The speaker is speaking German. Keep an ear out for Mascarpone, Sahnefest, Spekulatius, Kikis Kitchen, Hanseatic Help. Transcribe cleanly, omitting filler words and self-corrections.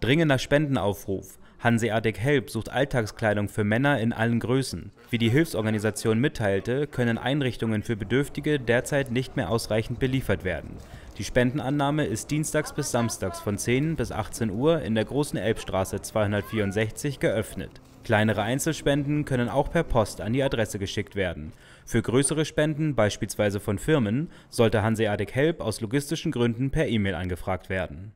Dringender Spendenaufruf. Hanseatic Help sucht Alltagskleidung für Männer in allen Größen. Wie die Hilfsorganisation mitteilte, können Einrichtungen für Bedürftige derzeit nicht mehr ausreichend beliefert werden. Die Spendenannahme ist dienstags bis samstags von 10 bis 18 Uhr in der Großen Elbstraße 264 geöffnet. Kleinere Einzelspenden können auch per Post an die Adresse geschickt werden. Für größere Spenden, beispielsweise von Firmen, sollte Hanseatic Help aus logistischen Gründen per E-Mail angefragt werden.